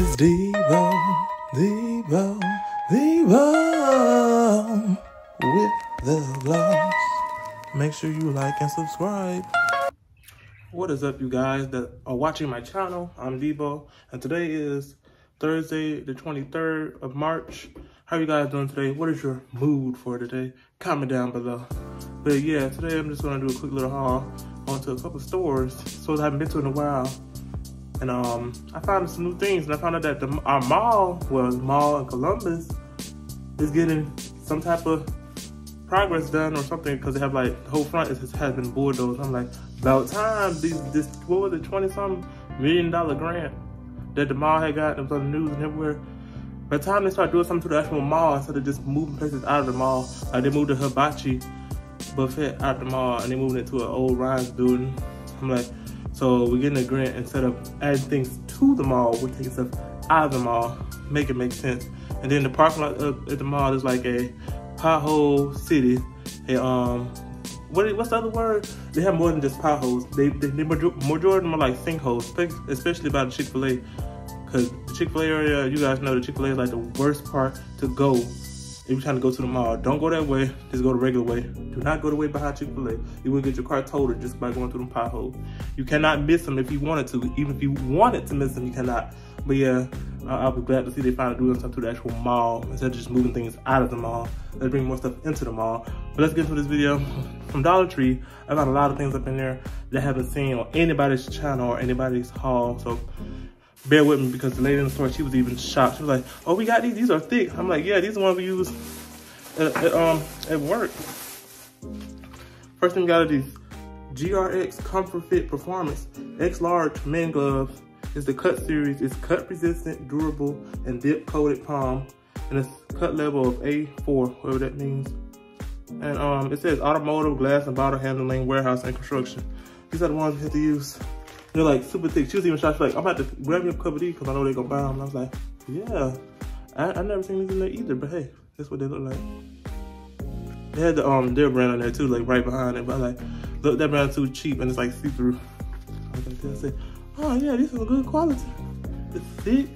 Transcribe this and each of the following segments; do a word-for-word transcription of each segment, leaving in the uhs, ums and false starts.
is Devo, Devo, Devo with the vlogs. Make sure you like and subscribe. What is up, you guys that are watching my channel? I'm Devo, and today is Thursday, the twenty-third of March. How are you guys doing today? What is your mood for today? Comment down below. But yeah, today I'm just gonna do a quick little haul onto a couple stores, stores I haven't been to in a while. And um, I found some new things, and I found out that the, our mall, well, the mall in Columbus, is getting some type of progress done or something, because they have like, the whole front is, has been bulldozed. I'm like, about time, these, this, what was it, twenty-some million dollar grant that the mall had got, it was on the news and everywhere. By the time they start doing something to the actual mall, instead of just moving places out of the mall, like they moved the Hibachi Buffet out the mall, and they moved it to an old Ryan's building. I'm like, so we're getting a grant, instead of adding things to the mall, we're taking stuff out of the mall, make it make sense. And then the parking lot up at the mall is like a pothole city. And um, what, what's the other word? They have more than just potholes. They, they, they majority of them are like sinkholes, especially by the Chick-fil-A. Because the Chick-fil-A area, you guys know the Chick-fil-A is like the worst part to go if you're trying to go to the mall. Don't go that way, just go the regular way. Do not go the way behind Chick-fil-A. You will get your car totaled just by going through them potholes. You cannot miss them if you wanted to. Even if you wanted to miss them, you cannot. But yeah, uh, I'll be glad to see they finally doing something to the actual mall instead of just moving things out of the mall. Let's bring more stuff into the mall. But let's get into this video. From Dollar Tree, I got a lot of things up in there that I haven't seen on anybody's channel or anybody's haul. So bear with me, because the lady in the store, she was even shocked. She was like, oh, we got these, these are thick. I'm like, yeah, these are the ones we use at, at, um, at work. First thing we got are these G R X Comfort Fit Performance X-Large Men Gloves. It's the cut series. It's cut resistant, durable, and dip coated palm. And it's cut level of A four, whatever that means. And um, it says automotive, glass, and bottle handling, warehouse, and construction. These are the ones we have to use. They're like super thick. She was even shocked. She was like, I'm about to grab me a couple of these because I know they're gonna buy them. And I was like, yeah, I, I never seen these in there either, but hey, that's what they look like. They had the, um, their brand on there too, like right behind it. But I was like, look, that brand too cheap, and it's like see through. I was like, that's it. Oh yeah, this is a good quality. It's thick.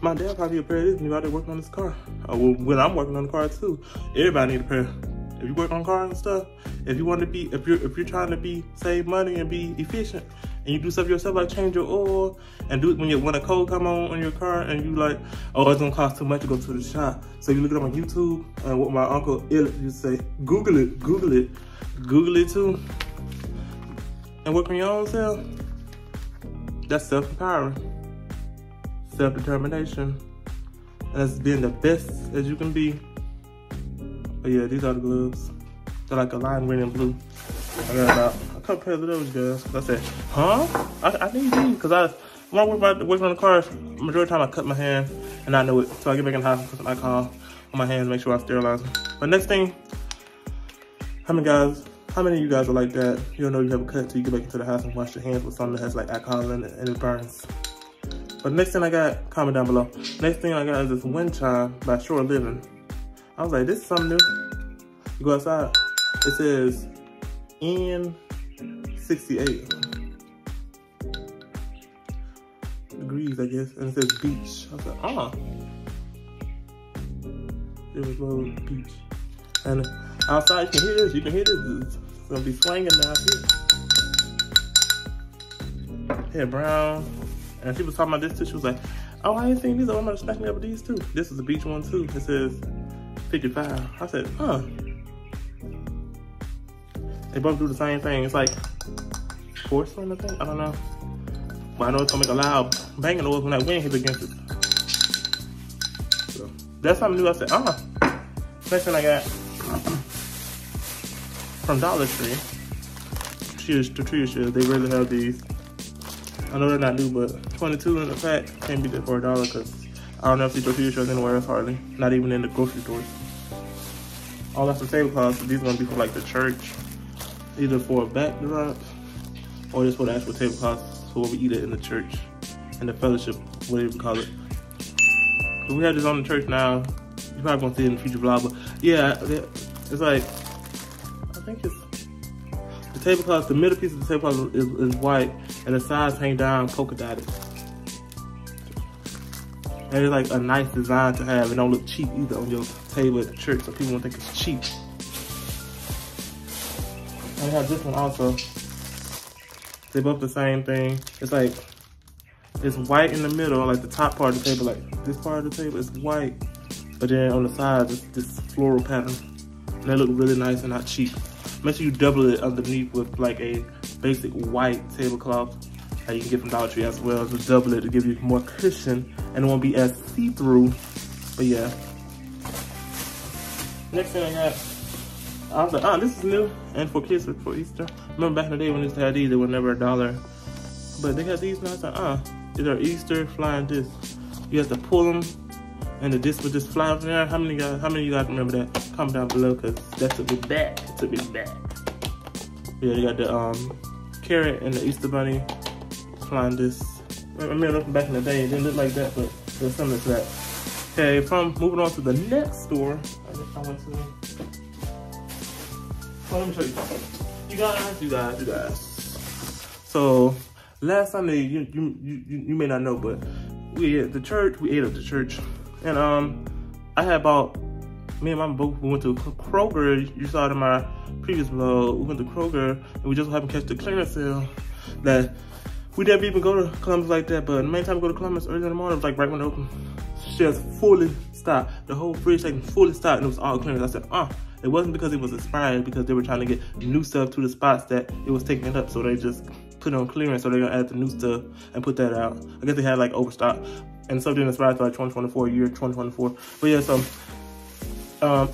My dad probably a pair of this when he out there working on this car. Oh, well, when I'm working on the car too, everybody need a pair. If you work on cars and stuff, if you want to be, if you're, if you're trying to be, save money and be efficient, and you do stuff yourself, like change your oil, and do it when, you, when a code come on on your car, and you like, oh, it's gonna cost too much to go to the shop. So you look it up on YouTube, and what my uncle Illich used to say, Google it, Google it, Google it too, and work on your own self. That's self-empowering, self-determination, and that's being the best as you can be. But yeah, these are the gloves. They're like a lime green and blue. I got about a couple pairs of those, guys. I said, huh? I, I need these, because I, when I work, about, work on the car, majority of the time I cut my hand, and I know it. So I get back in the house and put some alcohol on my hands, make sure I sterilize them. But next thing, how many guys, how many of you guys are like that? You don't know you have a cut until you get back into the house and wash your hands with something that has like alcohol in it, and it burns. But next thing I got, comment down below. Next thing I got is this wind chime by Shore Living. I was like, this is something new. You go outside, it says N sixty-eight degrees, I guess, and it says beach. I was like, ah. It was low beach. And outside, you can hear this, you can hear this. It's gonna be swinging down here. Hair brown. And she was talking about this too. She was like, oh, I ain't seen these. Oh, I'm gonna smack me up with these too. This is a beach one too. It says fifty-five. I said, huh. They both do the same thing. It's like porcelain, I think. I don't know. But I know it's gonna make a loud banging noise when that wind hits against it. So that's something new. I said, uh huh. Next thing I got from Dollar Tree. Shoes, the tree shoes. They really have these. I know they're not new, but twenty-two in the pack can't be there for a dollar, because I don't know if these tree shoes anywhere else, hardly. Not even in the grocery stores. All that's the tablecloths, so these are gonna be for like the church. Either for a backdrop or just for the actual tablecloths, so what we eat it in the church, in the fellowship, whatever you call it. But we have this on the church now. You probably gonna see it in the future vlog, but yeah, it's like, I think it's, the tablecloth, the middle piece of the tablecloth is, is white, and the signs hang down polka dotted. And it's like a nice design to have. It don't look cheap either on your table at the church, so people don't think it's cheap. I have this one also. They both the same thing. It's like, it's white in the middle, like the top part of the table, like this part of the table is white. But then on the sides, it's this floral pattern. And they look really nice and not cheap. Make sure you double it underneath with like a basic white tablecloth that you can get from Dollar Tree as well. Just double it to give you more cushion and it won't be as see-through, but yeah. Next thing I got, I was like, oh, this is new. And for kids, for Easter. Remember back in the day when they used to have these, they were never a dollar. But they got these now, I was like, uh, these are Easter flying discs. You have to pull them and the disc would just fly up in there. How many, guys, how many of you guys remember that? Comment down below, because that took me back. It took me back. Yeah, they got the um, carrot and the Easter bunny flying disc. I remember back in the day, it didn't look like that, but it was similar to that. Okay, from moving on to the next store, I just I went to. Oh, let me show you. You guys, you guys, you guys. So, last Sunday, you you you, you may not know, but we at the church, we ate at the church, and um, I had bought. Me and my both we went to Kroger. You saw it in my previous vlog. We went to Kroger, and we just happened to catch the clearance sale that. We never even go to Columbus like that, but the main time we go to Columbus early in the morning, it was like right when it opened. Just fully stocked. The whole fridge like fully stocked and it was all clearance. I said, uh, it wasn't because it was expired, because they were trying to get new stuff to the spots that it was taking it up. So they just put it on clearance. So they're gonna add the new stuff and put that out. I guess they had like overstock and stuff didn't expire until like twenty twenty-four, year twenty twenty-four. But yeah, so um,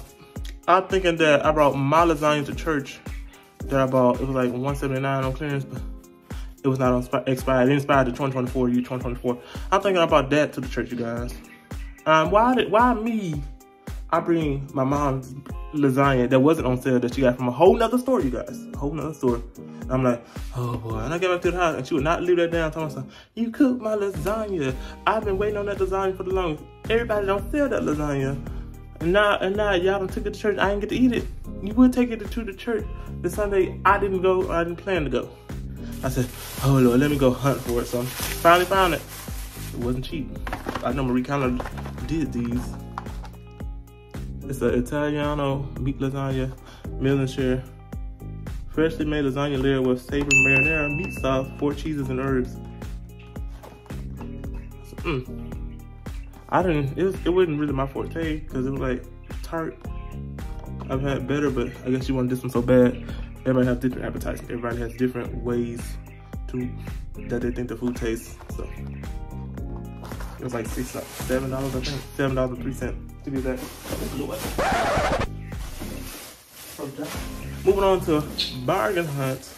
I'm thinking that I brought my lasagna to church that I bought. It was like one seventy-nine on clearance, but it was not on expired. It expired to twenty twenty-four, year twenty twenty-four. I'm thinking about that to the church, you guys. Um, why did why me? I bring my mom's lasagna that wasn't on sale that she got from a whole nother store, you guys. A whole nother store. And I'm like, oh boy. And I get back to the house and she would not leave that down. Telling myself, you cooked my lasagna. I've been waiting on that lasagna for the longest. Everybody don't sell that lasagna. And now, and now y'all done took it to church. I didn't get to eat it. You would take it to the church. This Sunday, I didn't go. Or I didn't plan to go. I said, oh Lord, let me go hunt for it. So I finally found it. It wasn't cheap. I know Marie Callender did these. It's an Italiano meat lasagna, meal and share. Freshly made lasagna layer with savory marinara, meat sauce, four cheeses and herbs. So, mm. I didn't, it, was, it wasn't really my forte because it was like tart. I've had better, but I guess you wanted this one so bad. Everybody has different appetites. Everybody has different ways to that they think the food tastes. So it was like six, like seven dollars, I think, seven dollars and three cents to be exact. Moving on to Bargain Hunt.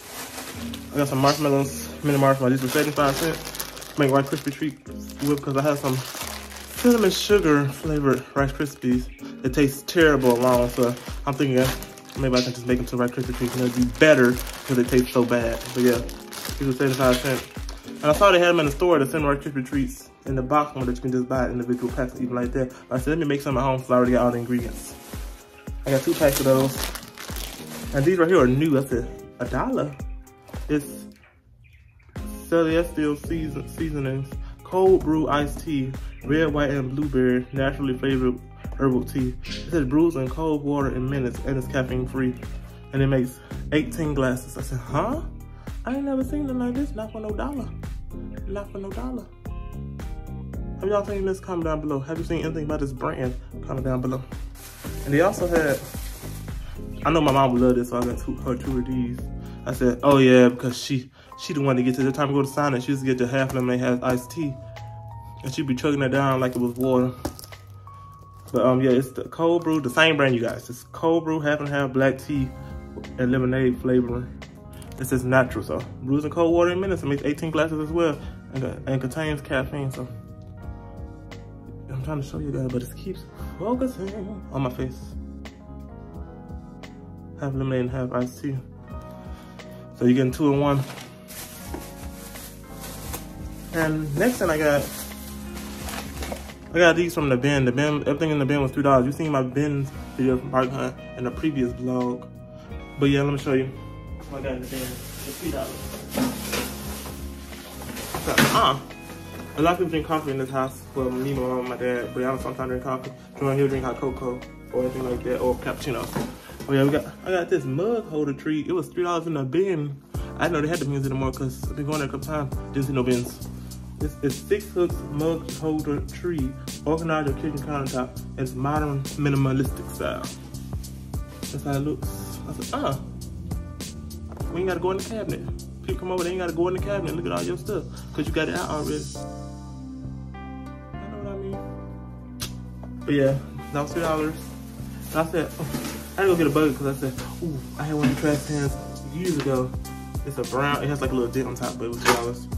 I got some marshmallows, mini marshmallows. These were seventy-five cents. Make Rice Krispie treat whip because I have some cinnamon sugar flavored Rice Krispies. It tastes terrible alone, so I'm thinking. Uh, Maybe I can just make them to Rice Krispie treats and it'll be better because they taste so bad. But yeah, these were seventy-five cents. And I saw they had them in the store, the same Rice Krispie treats in the box one that you can just buy individual packs, even like that. But I said, let me make some at home because I already got all the ingredients. I got two packs of those. And these right here are new. I said, a dollar? It's Celestial Seasonings, cold brew iced tea, red, white, and blueberry, naturally flavored herbal tea. It says brews in cold water in minutes and it's caffeine free. And it makes eighteen glasses. I said, huh? I ain't never seen them like this. Not for no dollar. Not for no dollar. Have y'all seen this? Comment down below. Have you seen anything about this brand? Comment down below. And they also had, I know my mom would love this, so I got two, her two of these. I said, oh yeah, because she she the one to get to the time to go to sign it. She used to get the half lemonade has iced tea. And she'd be chugging it down like it was water. But um, yeah, it's the cold brew, the same brand, you guys. It's cold brew, half and half black tea and lemonade flavoring. It says natural, so brews in cold water in minutes. It makes eighteen glasses as well, and, uh, and contains caffeine. So I'm trying to show you guys, but it keeps focusing on my face. Half lemonade and half iced tea. So you're getting two in one. And next thing I got. I got these from the bin. The bin, everything in the bin was three dollars. You've seen my bins video from Bargain Hunt in the previous vlog. But yeah, let me show you. I got in the bin. It's three dollars. coffee. Uh-uh. A lot of people drink coffee in this house. Well, me, my mom, my dad, Brianna sometimes drink coffee. Someone here drink hot cocoa or anything like that, or cappuccino. Oh yeah, we got, I got this mug holder treat. It was three dollars in a bin. I didn't know they had the bins anymore because I've been going there a couple times. Didn't see no bins. This is Six Hooks mug holder tree. Organize your kitchen countertop. It's modern minimalistic style. That's how it looks. I said, uh, we ain't gotta go in the cabinet. People come over, they ain't gotta go in the cabinet. Look at all your stuff, cause you got it out already. I know what I mean. But yeah, that was three dollars. I said, oh, I had to go get a bug because I said, ooh, I had one of the trash cans years ago. It's a brown, it has like a little dent on top, but it was three dollars.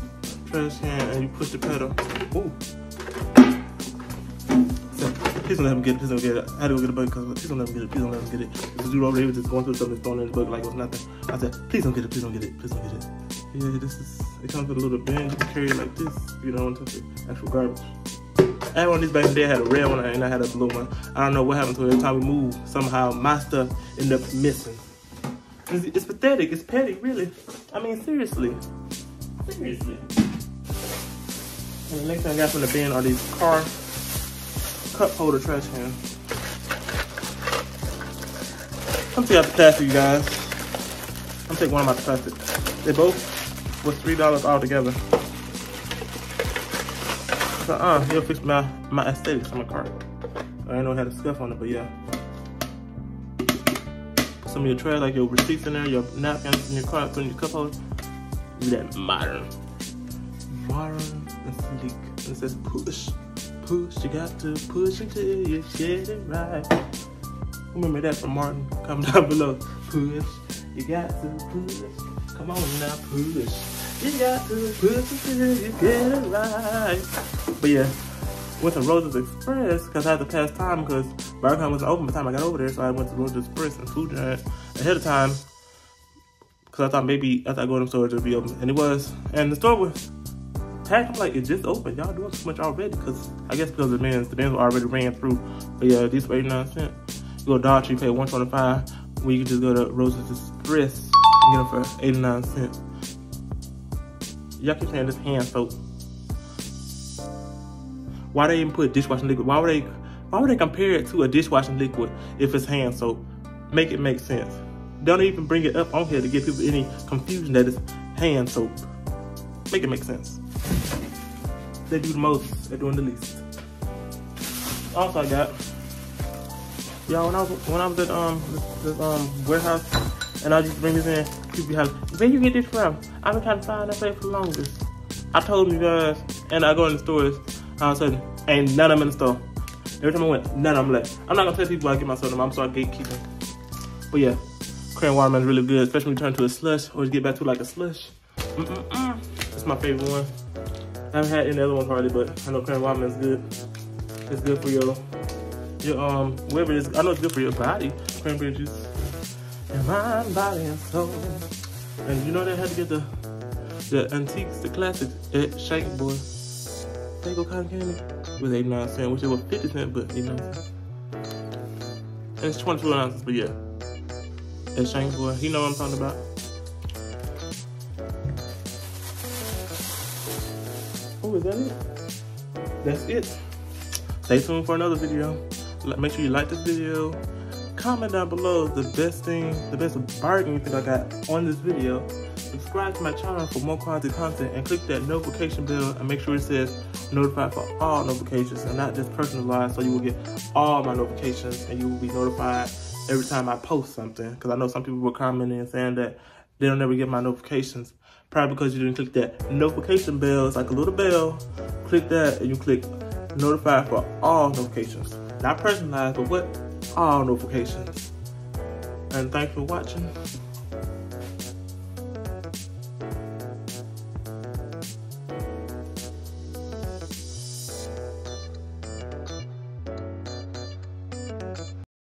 Trash can, and you push the pedal. Ooh. So, please don't let him get it, please don't get it. I had to go get a bug because please don't let him get it, please don't let him get it. This dude over here was just going through something, throwing in his bug like it was nothing. I said, please don't get it, please don't get it, please don't get it. Yeah, this is, it comes with a little bin, you can carry it like this. You don't want to touch it, actual garbage. I had one of these back in the day. I had a red one and I had a blue one. I don't know what happened to it. Every time we moved, somehow my stuff ended up missing. It's, it's pathetic. It's petty, really. I mean, seriously. Seriously. And the next thing I got from the bin are these car cup holder trash cans. I'm taking out the plastic, you guys. I'm taking one of my plastic. They both was three dollars altogether. Uh-uh, he'll fix my, my aesthetics on my cart. I didn't know it had a scuff on it, but yeah. Some of your trash, like your receipts in there, your napkins in your cart, put in your cup holder. Look at that modern. Modern and sleek. It says push. Push, you got to push until you get it right. Remember that from Martin? Comment down below. Push, you got to push. Come on now, push. You got to push until you get it right. But yeah, went to Rosa's Express because I had to pass time because Bargain Hunt wasn't open by the time I got over there, so I went to Rosa's Express and Food Giant ahead of time because I thought maybe I thought going to the store it would be open, and it was. And the store was packed. I'm like, it just opened. Y'all doing too much already because I guess because the bins, the bins were already ran through. But yeah, these were eighty-nine cents. You go to Dollar Tree, you pay one twenty-five. When you can just go to Rosa's Express and get them for eighty-nine cents. Y'all keep saying this hand soap. Why they even put dishwashing liquid? Why would they why would they compare it to a dishwashing liquid if it's hand soap? Make it make sense. Don't even bring it up on here to give people any confusion that it's hand soap. Make it make sense. They do the most, they're doing the least. Also I got, y'all, when I was when I was at um this, this um warehouse and I just bring this in, people be like, where you get this from? I've been trying to find that place for the longest. I told you guys, and I go in the stores. All of a sudden, ain't none of them in the store. Every time I went, none of them left. I'm not gonna tell people I get myself them. I'm sorry, gatekeeping. But yeah, crayon watermelon is really good, especially when you turn to a slush or you get back to like a slush. Mm-mm-mm. It's my favorite one. I haven't had any other ones hardly, but I know crayon watermelon is good. It's good for your, your um, whatever it is. I know it's good for your body. Cranberry juice. And mind, body, and soul. And you know they had to get the the antiques, the classics at Shake Boy. They go cotton candy with eighty-nine cents, which it was fifty cents, but eighty-nine cents. And it's twenty-two ounces, but yeah. That's Shank Boy. He know what I'm talking about. Oh, is that it? That's it. Stay tuned for another video. Make sure you like this video. Comment down below the best thing, the best bargain you think I got on this video. Subscribe to my channel for more quality content and click that notification bell and make sure it says notify for all notifications and not just personalized, so you will get all my notifications and you will be notified every time I post something, because I know some people were commenting and saying that they don't ever get my notifications, probably because you didn't click that notification bell. It's like a little bell, click that and you click notify for all notifications, not personalized but what all notifications. And thanks for watching.